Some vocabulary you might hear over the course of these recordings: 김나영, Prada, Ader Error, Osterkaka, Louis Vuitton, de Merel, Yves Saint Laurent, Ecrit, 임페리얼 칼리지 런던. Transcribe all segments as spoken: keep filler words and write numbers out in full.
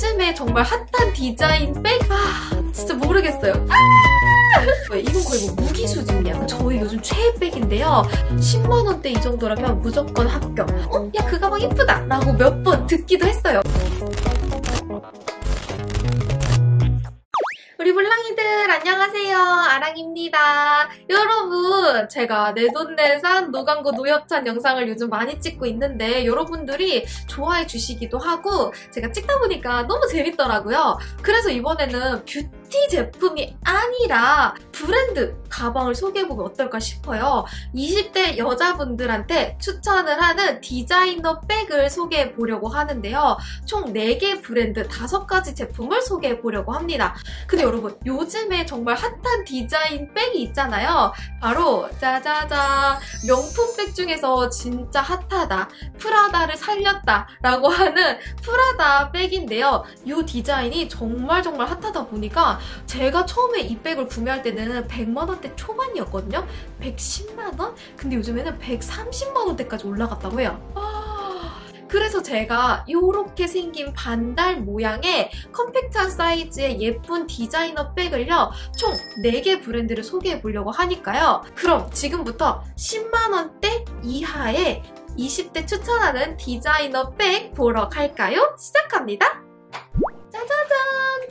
요즘에 정말 핫한 디자인 백? 아, 진짜 모르겠어요. 아! 이건 거의 뭐 무기수준이야. 저희 요즘 최애 백인데요. 십만 원대 이 정도라면 무조건 합격. 어? 야, 그 가방 예쁘다! 라고 몇 번 듣기도 했어요. 우리 볼랑이들 안녕하세요, 아랑입니다. 여러분, 제가 내돈내산 노광고 노협찬 영상을 요즘 많이 찍고 있는데 여러분들이 좋아해 주시기도 하고 제가 찍다 보니까 너무 재밌더라고요. 그래서 이번에는 뷰티 뷰티 제품이 아니라 브랜드 가방을 소개해보면 어떨까 싶어요. 이십 대 여자분들한테 추천을 하는 디자이너 백을 소개해보려고 하는데요. 총 네 개 브랜드 다섯 가지 제품을 소개해보려고 합니다. 근데 여러분, 요즘에 정말 핫한 디자인 백이 있잖아요. 바로 짜자잔, 명품 백 중에서 진짜 핫하다, 프라다를 살렸다 라고 하는 프라다 백인데요. 이 디자인이 정말 정말 핫하다 보니까 제가 처음에 이 백을 구매할 때는 백만 원대 초반이었거든요. 백십만 원? 근데 요즘에는 백삼십만 원대까지 올라갔다고 해요. 그래서 제가 이렇게 생긴 반달 모양의 컴팩트한 사이즈의 예쁜 디자이너 백을요, 총 네 개 브랜드를 소개해보려고 하니까요. 그럼 지금부터 십만 원대 이하의 이십 대 추천하는 디자이너 백 보러 갈까요? 시작합니다. 짜자잔!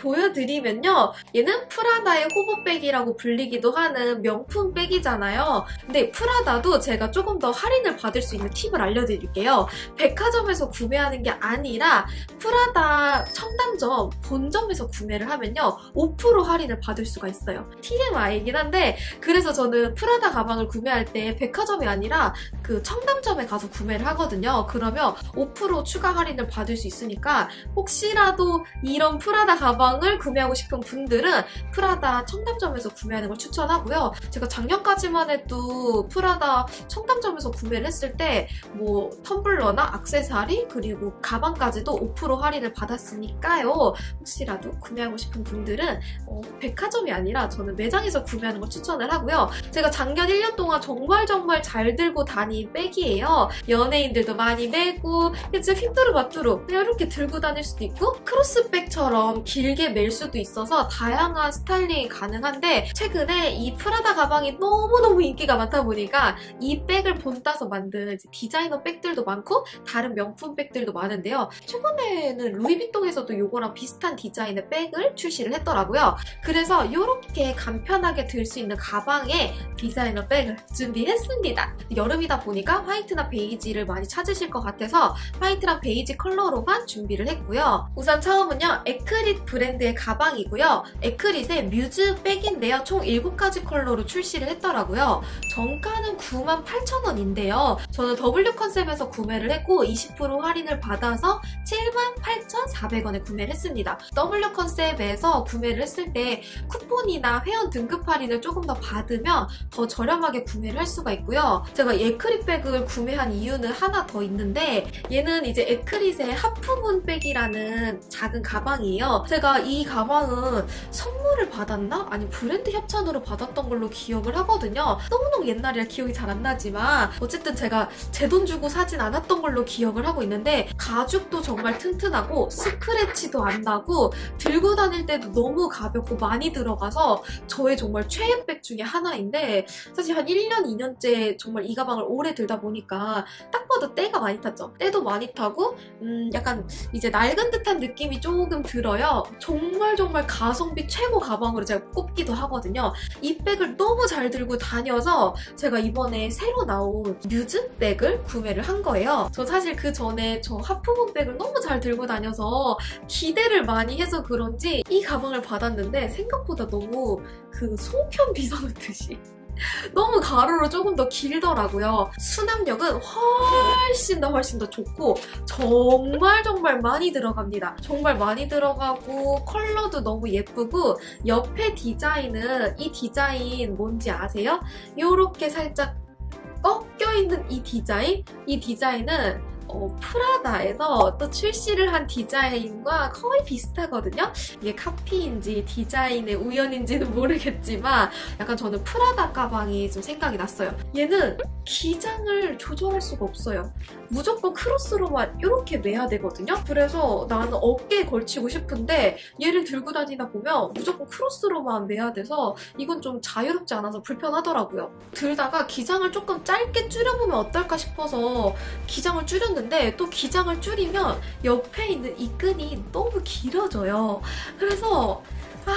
보여드리면요, 얘는 프라다의 호보백이라고 불리기도 하는 명품 백이잖아요. 근데 프라다도 제가 조금 더 할인을 받을 수 있는 팁을 알려드릴게요. 백화점에서 구매하는 게 아니라 프라다 청담점 본점에서 구매를 하면요, 오 퍼센트 할인을 받을 수가 있어요. 티엠아이이긴 한데, 그래서 저는 프라다 가방을 구매할 때 백화점이 아니라 그 청담점에 가서 구매를 하거든요. 그러면 오 퍼센트 추가 할인을 받을 수 있으니까 혹시라도 이 이런 프라다 가방을 구매하고 싶은 분들은 프라다 청담점에서 구매하는 걸 추천하고요. 제가 작년까지만 해도 프라다 청담점에서 구매를 했을 때 뭐 텀블러나 액세서리 그리고 가방까지도 오 퍼센트 할인을 받았으니까요. 혹시라도 구매하고 싶은 분들은 어, 백화점이 아니라 저는 매장에서 구매하는 걸 추천을 하고요. 제가 작년 일 년 동안 정말 정말 잘 들고 다닌 백이에요. 연예인들도 많이 메고 진짜 휘뚜루마뚜루 이렇게 들고 다닐 수도 있고 크로스백 처럼 길게 멜 수도 있어서 다양한 스타일링이 가능한데, 최근에 이 프라다 가방이 너무너무 인기가 많다 보니까 이 백을 본따서 만든 디자이너 백들도 많고 다른 명품 백들도 많은데요. 최근에는 루이비통에서도 이거랑 비슷한 디자인의 백을 출시를 했더라고요. 그래서 이렇게 간편하게 들 수 있는 가방에 디자이너 백을 준비했습니다. 여름이다 보니까 화이트나 베이지를 많이 찾으실 것 같아서 화이트랑 베이지 컬러로만 준비를 했고요. 우선 처음은요, 에크릿 브랜드의 가방이고요. 에크릿의 뮤즈 백인데요. 총 일곱 가지 컬러로 출시를 했더라고요. 정가는 구만 팔천 원인데요. 저는 W 컨셉에서 구매를 했고 이십 퍼센트 할인을 받아서 칠만 팔천 사백 원에 구매를 했습니다. W 컨셉에서 구매를 했을 때 쿠폰이나 회원 등급 할인을 조금 더 받으면 더 저렴하게 구매를 할 수가 있고요. 제가 에크릿 백을 구매한 이유는 하나 더 있는데, 얘는 이제 에크릿의 하프문 백이라는 작은 가방 가방이에요. 제가 이 가방은 선물을 받았나? 아니, 브랜드 협찬으로 받았던 걸로 기억을 하거든요. 너무너무 옛날이라 기억이 잘 안 나지만 어쨌든 제가 제 돈 주고 사진 않았던 걸로 기억을 하고 있는데, 가죽도 정말 튼튼하고 스크래치도 안 나고 들고 다닐 때도 너무 가볍고 많이 들어가서 저의 정말 최애 백 중에 하나인데, 사실 한 일 년, 이 년째 정말 이 가방을 오래 들다 보니까 딱 봐도 때가 많이 탔죠. 때도 많이 타고 음 약간 이제 낡은 듯한 느낌이 조금 들어요. 정말 정말 가성비 최고 가방으로 제가 꼽기도 하거든요. 이 백을 너무 잘 들고 다녀서 제가 이번에 새로 나온 뮤즈 백을 구매를 한 거예요. 저 사실 그 전에 저 하프문 백을 너무 잘 들고 다녀서 기대를 많이 해서 그런지 이 가방을 받았는데 생각보다 너무 그 송편 비상듯이 너무 가로로 조금 더 길더라고요. 수납력은 훨씬 더 훨씬 더 좋고 정말 정말 많이 들어갑니다. 정말 많이 들어가고 컬러도 너무 예쁘고, 옆에 디자인은 이 디자인 뭔지 아세요? 이렇게 살짝 꺾여있는 이 디자인? 이 디자인은 어, 프라다에서 또 출시를 한 디자인과 거의 비슷하거든요. 이게 카피인지 디자인의 우연인지는 모르겠지만 약간 저는 프라다 가방이 좀 생각이 났어요. 얘는 기장을 조절할 수가 없어요. 무조건 크로스로만 이렇게 매야 되거든요. 그래서 나는 어깨에 걸치고 싶은데 얘를 들고 다니다 보면 무조건 크로스로만 매야 돼서 이건 좀 자유롭지 않아서 불편하더라고요. 들다가 기장을 조금 짧게 줄여보면 어떨까 싶어서 기장을 줄였는데 또 기장을 줄이면 옆에 있는 이 끈이 너무 길어져요. 그래서 아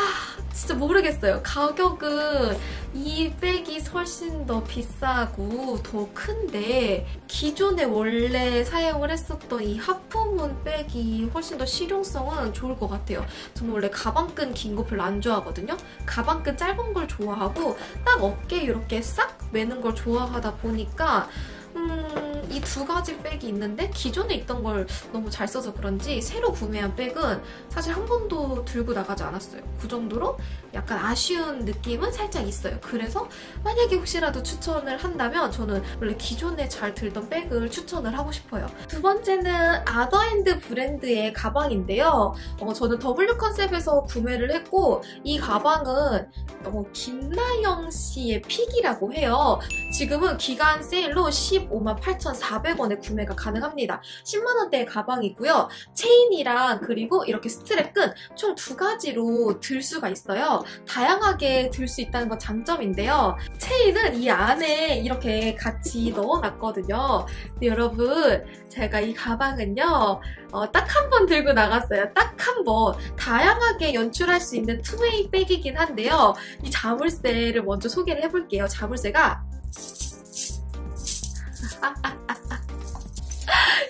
진짜 모르겠어요. 가격은 이 백이 훨씬 더 비싸고 더 큰데 기존에 원래 사용을 했었던 이 하프문 백이 훨씬 더 실용성은 좋을 것 같아요. 저는 원래 가방끈 긴 거 별로 안 좋아하거든요. 가방끈 짧은 걸 좋아하고 딱 어깨 이렇게 싹 매는 걸 좋아하다 보니까 음, 이 두 가지 백이 있는데 기존에 있던 걸 너무 잘 써서 그런지 새로 구매한 백은 사실 한 번도 들고 나가지 않았어요. 그 정도로 약간 아쉬운 느낌은 살짝 있어요. 그래서 만약에 혹시라도 추천을 한다면 저는 원래 기존에 잘 들던 백을 추천을 하고 싶어요. 두 번째는 아더앤드 브랜드의 가방인데요. 어, 저는 W 컨셉에서 구매를 했고 이 가방은 어, 김나영 씨의 픽이라고 해요. 지금은 기간 세일로 십오만 팔천사백 원에 구매가 가능합니다. 십만 원대의 가방이고요. 체인이랑 그리고 이렇게 스트랩끈 총 두 가지로 들 수가 있어요. 다양하게 들 수 있다는 건 장점인데요. 체인은 이 안에 이렇게 같이 넣어놨거든요. 근데 여러분 제가 이 가방은요. 어, 딱 한 번 들고 나갔어요. 딱 한 번. 다양하게 연출할 수 있는 투웨이 백이긴 한데요. 이 자물쇠를 먼저 소개를 해볼게요. 자물쇠가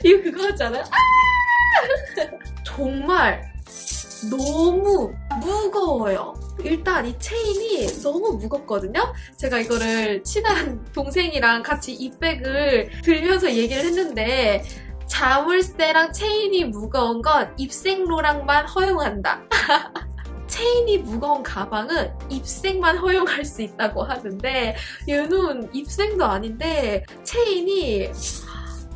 이거 그거 같잖아요? 정말 너무 무거워요. 일단 이 체인이 너무 무겁거든요. 제가 이거를 친한 동생이랑 같이 이 백을 들면서 얘기를 했는데 자물쇠랑 체인이 무거운 건 입생로랑만 허용한다. 체인이 무거운 가방은 입생만 허용할 수 있다고 하는데 얘는 입생도 아닌데 체인이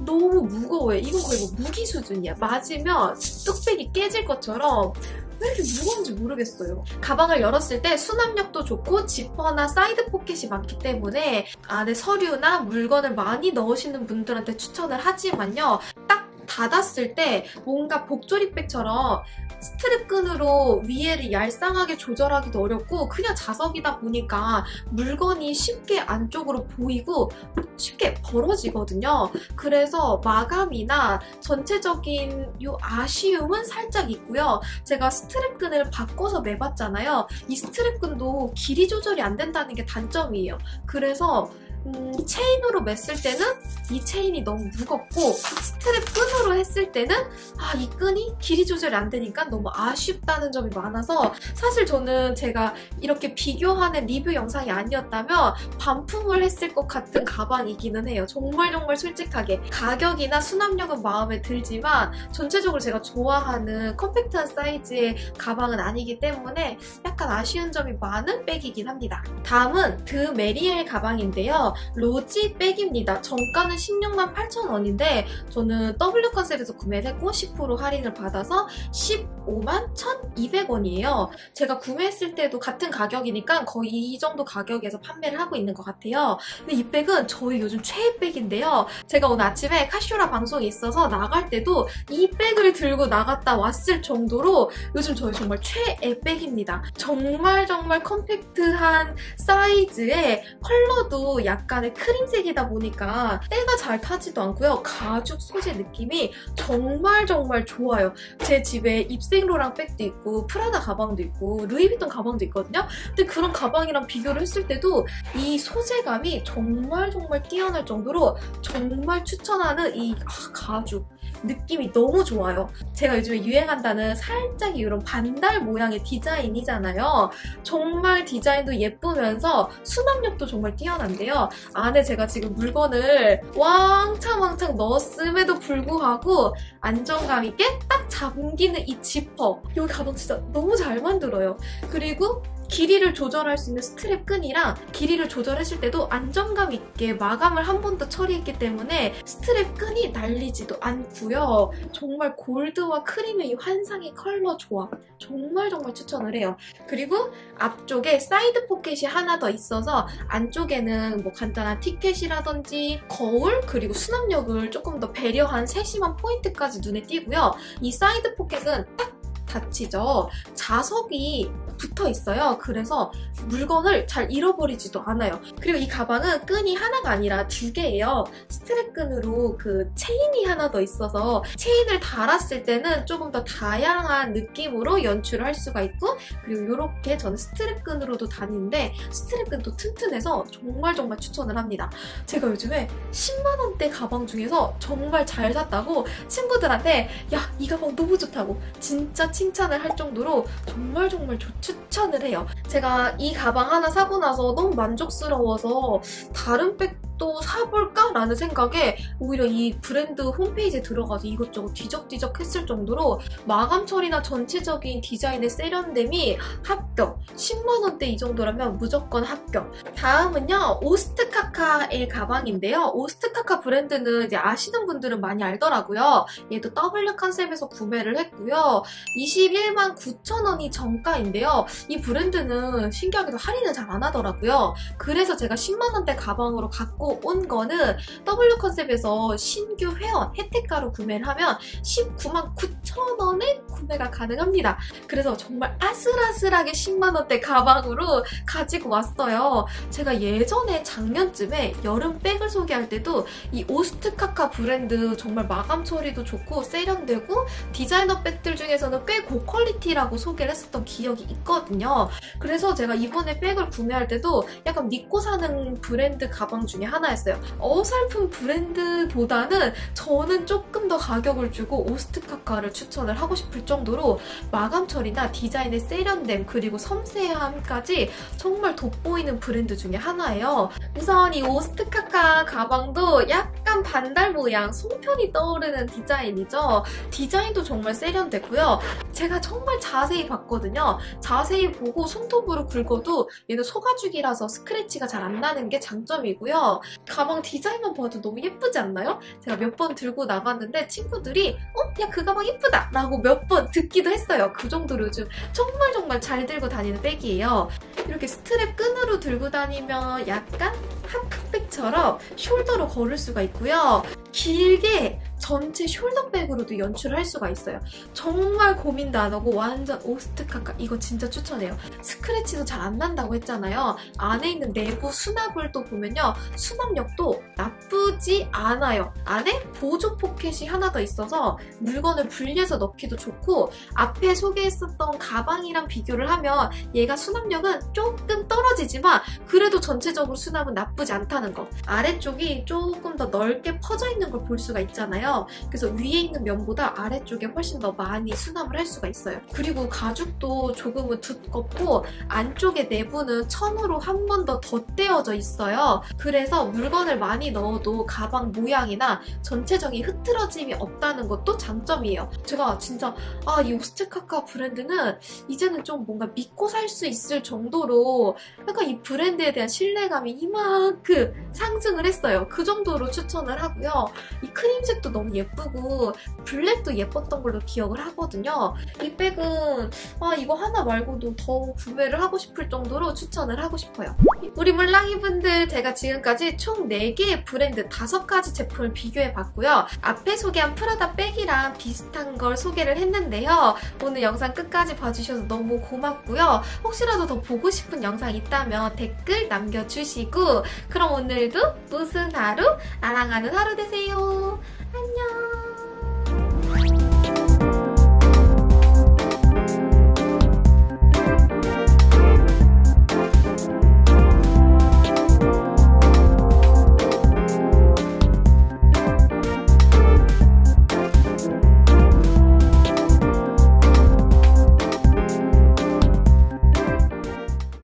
너무 무거워요. 이건 거의 뭐 무기 수준이야. 맞으면 뚝배기 깨질 것처럼 왜 이렇게 무거운지 모르겠어요. 가방을 열었을 때 수납력도 좋고 지퍼나 사이드 포켓이 많기 때문에 안에 서류나 물건을 많이 넣으시는 분들한테 추천을 하지만요. 딱 닫았을 때 뭔가 복조리백처럼 스트랩끈으로 위에를 얄쌍하게 조절하기도 어렵고 그냥 자석이다 보니까 물건이 쉽게 안쪽으로 보이고 쉽게 벌어지거든요. 그래서 마감이나 전체적인 이 아쉬움은 살짝 있고요. 제가 스트랩끈을 바꿔서 매봤잖아요. 이 스트랩끈도 길이 조절이 안 된다는 게 단점이에요. 그래서 음, 체인으로 맸을 때는 이 체인이 너무 무겁고 스트랩 끈으로 했을 때는 아, 이 끈이 길이 조절이 안 되니까 너무 아쉽다는 점이 많아서 사실 저는 제가 이렇게 비교하는 리뷰 영상이 아니었다면 반품을 했을 것 같은 가방이기는 해요. 정말 정말 솔직하게 가격이나 수납력은 마음에 들지만 전체적으로 제가 좋아하는 컴팩트한 사이즈의 가방은 아니기 때문에 약간 아쉬운 점이 많은 백이긴 합니다. 다음은 드 메리엘 가방인데요. 로지 백입니다. 정가는 십육만 팔천 원인데 저는 W 컨셉에서 구매를 했고 십 퍼센트 할인을 받아서 십오만 천이백 원이에요. 제가 구매했을 때도 같은 가격이니까 거의 이 정도 가격에서 판매를 하고 있는 것 같아요. 근데 이 백은 저희 요즘 최애 백인데요. 제가 오늘 아침에 카쇼라 방송이 있어서 나갈 때도 이 백을 들고 나갔다 왔을 정도로 요즘 저희 정말 최애 백입니다. 정말 정말 컴팩트한 사이즈에 컬러도 약간 약간의 크림색이다 보니까 때가 잘 타지도 않고요. 가죽 소재 느낌이 정말 정말 좋아요. 제 집에 입생로랑 백도 있고 프라다 가방도 있고 루이비통 가방도 있거든요. 근데 그런 가방이랑 비교를 했을 때도 이 소재감이 정말 정말 뛰어날 정도로 정말 추천하는 이 아, 가죽 느낌이 너무 좋아요. 제가 요즘에 유행한다는 살짝 이런 반달 모양의 디자인이잖아요. 정말 디자인도 예쁘면서 수납력도 정말 뛰어난데요. 안에 제가 지금 물건을 왕창왕창 넣었음에도 불구하고 안정감 있게 딱 잠기는 이 지퍼. 여기 가방 진짜 너무 잘 만들어요. 그리고 길이를 조절할 수 있는 스트랩 끈이랑 길이를 조절했을 때도 안정감 있게 마감을 한 번 더 처리했기 때문에 스트랩 끈이 날리지도 않고요. 정말 골드와 크림의 이 환상의 컬러 조합 정말 정말 추천을 해요. 그리고 앞쪽에 사이드 포켓이 하나 더 있어서 안쪽에는 뭐 간단한 티켓이라든지 거울 그리고 수납력을 조금 더 배려한 세심한 포인트까지 눈에 띄고요. 이 사이드 포켓은 딱 닫히죠. 자석이 붙어 있어요. 그래서 물건을 잘 잃어버리지도 않아요. 그리고 이 가방은 끈이 하나가 아니라 두 개예요. 스트랩 끈으로 그 체인이 하나 더 있어서 체인을 달았을 때는 조금 더 다양한 느낌으로 연출을 할 수가 있고, 그리고 이렇게 저는 스트랩 끈으로도 다니는데 스트랩 끈도 튼튼해서 정말 정말 추천을 합니다. 제가 요즘에 십만 원대 가방 중에서 정말 잘 샀다고 친구들한테 야, 이 가방 너무 좋다고 진짜 칭찬을 할 정도로 정말 정말 좋, 추천을 해요. 제가 이 가방 하나 사고 나서 너무 만족스러워서 다른 백도 사볼까? 라는 생각에 오히려 이 브랜드 홈페이지에 들어가서 이것저것 뒤적뒤적 했을 정도로 마감 처리나 전체적인 디자인의 세련됨이 합격! 십만 원대 이 정도라면 무조건 합격! 다음은요, 오스트카카의 가방인데요. 오스트카카 브랜드는 이제 아시는 분들은 많이 알더라고요. 얘도 더블유 컨셉에서 구매를 했고요. 이십일만 구천 원이 정가인데요. 이 브랜드는 신기하게도 할인을 잘 안 하더라고요. 그래서 제가 십만 원대 가방으로 갖고 온 거는 더블유 컨셉에서 신규 회원 혜택가로 구매를 하면 십구만 구천 원에 구매가 가능합니다. 그래서 정말 아슬아슬하게 십만 원대 가방으로 가지고 왔어요. 제가 예전에 작년쯤에 여름 백을 소개할 때도 이 오스트카카 브랜드 정말 마감 처리도 좋고 세련되고 디자이너 백들 중에서는 꽤 고퀄리티라고 소개를 했었던 기억이 있거든요. 그래서 제가 이번에 백을 구매할 때도 약간 믿고 사는 브랜드 가방 중에 하나였어요. 어설픈 브랜드보다는 저는 조금 더 가격을 주고 오스트카카를 추천을 하고 싶을 정도로 마감 처리나 디자인의 세련됨 그리고 섬세함까지 정말 돋보이는 브랜드 중에 하나예요. 우선 이 오스트카카 가방도 약간 반달 모양 송편이 떠오르는 디자인이죠. 디자인도 정말 세련됐고요. 제가 정말 자세히 봤거든요. 자세히 보고 손톱으로 긁어도 얘는 소가죽이라서 스크래치가 잘 안 나는 게 장점이고요. 가방 디자인만 봐도 너무 예쁘지 않나요? 제가 몇 번 들고 나갔는데 친구들이 어? 야, 그 가방 예쁘다! 라고 몇 번 듣기도 했어요. 그 정도로 요즘 정말 정말 잘 들고 다니는 백이에요. 이렇게 스트랩 끈으로 들고 다니면 약간 하프백처럼 숄더로 걸을 수가 있고요. 길게 전체 숄더백으로도 연출을 할 수가 있어요. 정말 고민도 안 하고 완전 오스트카카 이거 진짜 추천해요. 스크래치도 잘 안 난다고 했잖아요. 안에 있는 내부 수납을 또 보면요. 수납력도 나쁘지 않아요. 안에 보조 포켓이 하나 더 있어서 물건을 분리해서 넣기도 좋고, 앞에 소개했었던 가방이랑 비교를 하면 얘가 수납력은 조금 떨어지지만 그래도 전체적으로 수납은 나쁘지 않다는 거. 아래쪽이 조금 더 넓게 퍼져 있는 걸 볼 수가 있잖아요. 그래서 위에 있는 면보다 아래쪽에 훨씬 더 많이 수납을 할 수가 있어요. 그리고 가죽도 조금은 두껍고 안쪽에 내부는 천으로 한 번 더 덧대어져 있어요. 그래서 물건을 많이 넣어도 가방 모양이나 전체적인 흐트러짐이 없다는 것도 장점이에요. 제가 진짜 아, 이 오스트카카 브랜드는 이제는 좀 뭔가 믿고 살 수 있을 정도로 약간 이 브랜드에 대한 신뢰감이 이만큼 상승을 했어요. 그 정도로 추천을 하고요. 이 크림색도 너무 예쁘고 블랙도 예뻤던 걸로 기억을 하거든요. 이 백은 아, 이거 하나 말고도 더 구매를 하고 싶을 정도로 추천을 하고 싶어요. 우리 물랑이분들, 제가 지금까지 총 네 개의 브랜드 다섯 가지 제품을 비교해봤고요. 앞에 소개한 프라다 백이랑 비슷한 걸 소개를 했는데요. 오늘 영상 끝까지 봐주셔서 너무 고맙고요. 혹시라도 더 보고 싶은 영상 있다면 댓글 남겨주시고, 그럼 오늘도 무슨 하루? 아랑하는 하루 되세요. 안녕.